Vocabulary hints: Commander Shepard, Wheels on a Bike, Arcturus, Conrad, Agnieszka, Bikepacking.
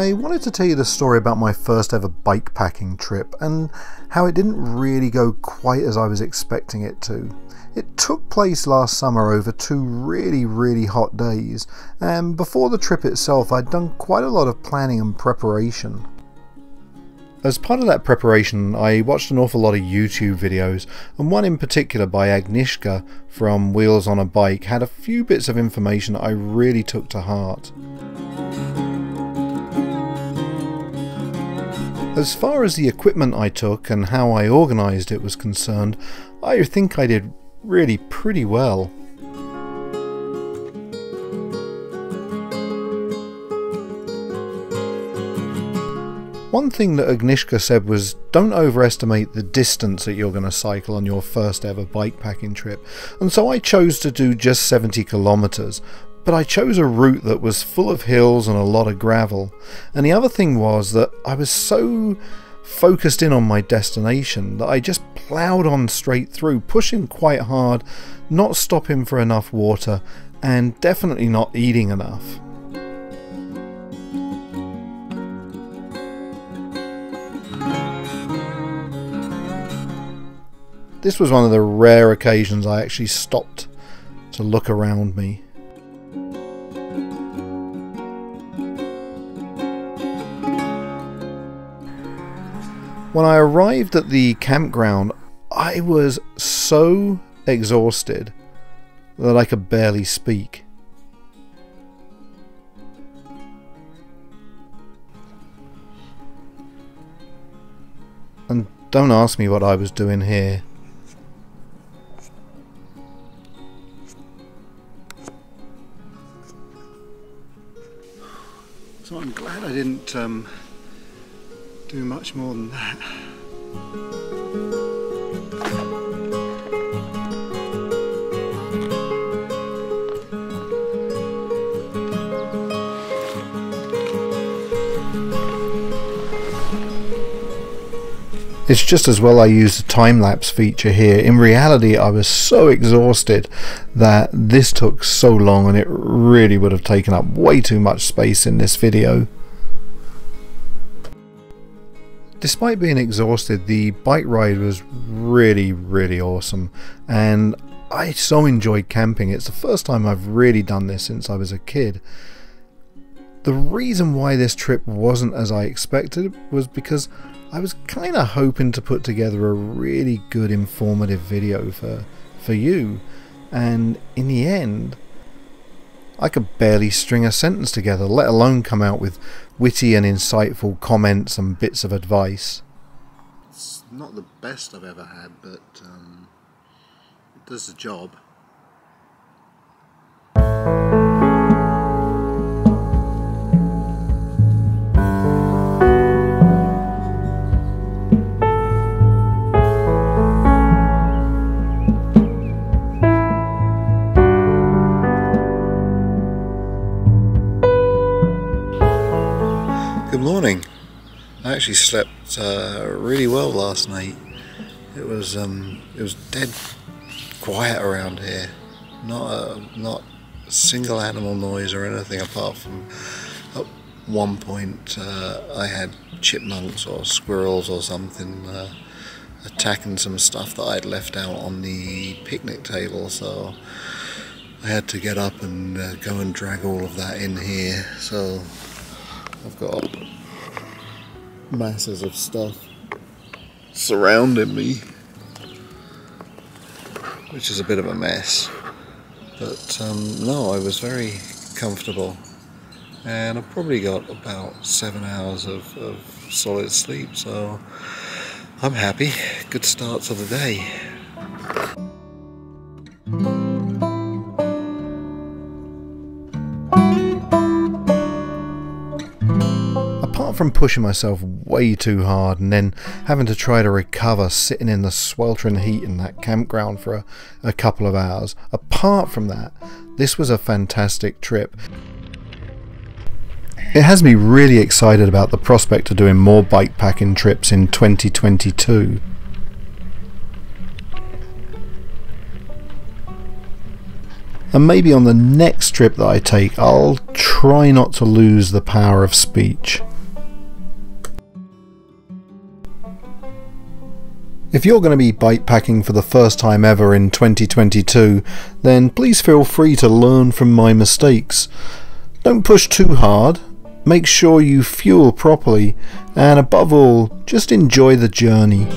I wanted to tell you the story about my first ever bike packing trip and how it didn't really go quite as I was expecting it to. It took place last summer over two really hot days, and before the trip itself I'd done quite a lot of planning and preparation. As part of that preparation, I watched an awful lot of YouTube videos, and one in particular by Agnieszka from Wheels on a Bike had a few bits of information I really took to heart. As far as the equipment I took and how I organised it was concerned, I think I did really pretty well. One thing that Agnieszka said was, don't overestimate the distance that you're going to cycle on your first ever bike packing trip, and so I chose to do just 70 kilometers, but I chose a route that was full of hills and a lot of gravel. And the other thing was that I was so focused in on my destination that I just plowed on straight through, pushing quite hard, not stopping for enough water, and definitely not eating enough. This was one of the rare occasions I actually stopped to look around me. When I arrived at the campground, I was so exhausted that I could barely speak. And don't ask me what I was doing here. So I'm glad I didn't do much more than that. It's just as well I used the time-lapse feature here. In reality, I was so exhausted that this took so long, and it really would have taken up way too much space in this video. Despite being exhausted, the bike ride was really awesome, and I so enjoyed camping. It's the first time I've really done this since I was a kid. The reason why this trip wasn't as I expected was because I was kind of hoping to put together a really good informative video for you, and in the end I could barely string a sentence together, let alone come out with witty and insightful comments and bits of advice. It's not the best I've ever had, but it does the job. Good morning. I actually slept really well last night. It was dead quiet around here. Not a single animal noise or anything, apart from at one point I had chipmunks or squirrels or something attacking some stuff that I'd left out on the picnic table. So I had to get up and go and drag all of that in here. So I've got masses of stuff surrounding me, which is a bit of a mess, but no, I was very comfortable, and I probably got about 7 hours of solid sleep, so I'm happy. Good start to the day. From pushing myself way too hard and then having to try to recover sitting in the sweltering heat in that campground for a couple of hours. Apart from that, this was a fantastic trip. It has me really excited about the prospect of doing more bike packing trips in 2022. And maybe on the next trip that I take, I'll try try not to lose the power of speech. If you're going to be bikepacking for the first time ever in 2022, then please feel free to learn from my mistakes. Don't push too hard, make sure you fuel properly, and above all, just enjoy the journey.